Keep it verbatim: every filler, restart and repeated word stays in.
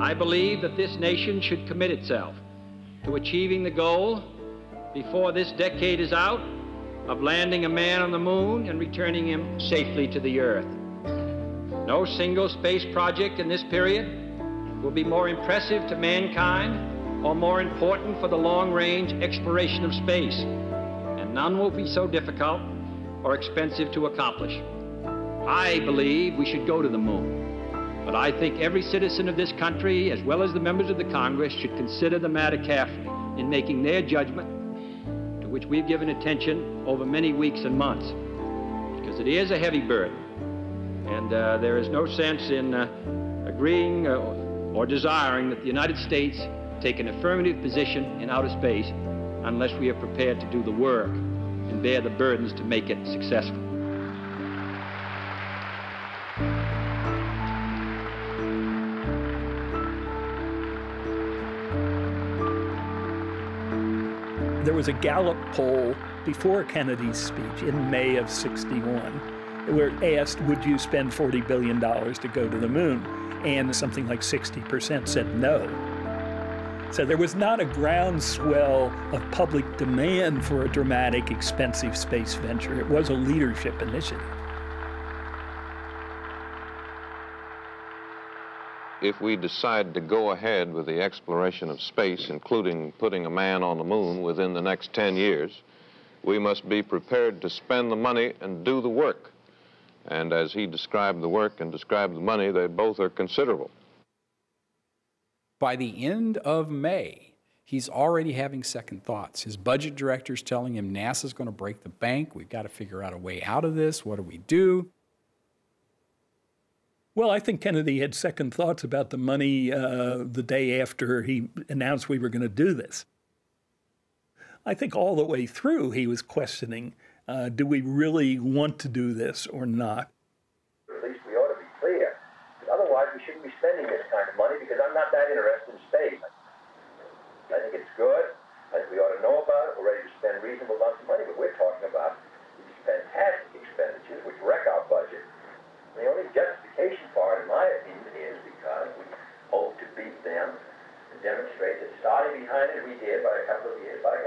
I believe that this nation should commit itself to achieving the goal, before this decade is out, of landing a man on the moon and returning him safely to the Earth. No single space project in this period will be more impressive to mankind or more important for the long-range exploration of space, and none will be so difficult or expensive to accomplish. I believe we should go to the moon, but I think every citizen of this country, as well as the members of the Congress, should consider the matter carefully in making their judgment, to which we've given attention over many weeks and months, because it is a heavy burden. And uh, there is no sense in uh, agreeing uh, or desiring that the United States take an affirmative position in outer space unless we are prepared to do the work and bear the burdens to make it successful. There was a Gallup poll before Kennedy's speech in May of sixty-one. Where it asked, would you spend forty billion dollars to go to the moon? And something like sixty percent said no. So there was not a groundswell of public demand for a dramatic, expensive space venture. It was a leadership initiative. If we decide to go ahead with the exploration of space, including putting a man on the moon within the next ten years, we must be prepared to spend the money and do the work. And as he described the work and described the money, they both are considerable. By the end of May, he's already having second thoughts. His budget director's telling him NASA's going to break the bank. We've got to figure out a way out of this. What do we do? Well, I think Kennedy had second thoughts about the money uh, the day after he announced we were going to do this. I think all the way through he was questioning, Uh, do we really want to do this or not? At least we ought to be clear. Otherwise, we shouldn't be spending this kind of money, because I'm not that interested in space. I think it's good. I think we ought to know about it. We're ready to spend reasonable amounts of money, but we're talking about these fantastic expenditures which wreck our budget. And the only justification for it, in my opinion, is because we hope to beat them and demonstrate that starting behind it, we did by a couple of years, by a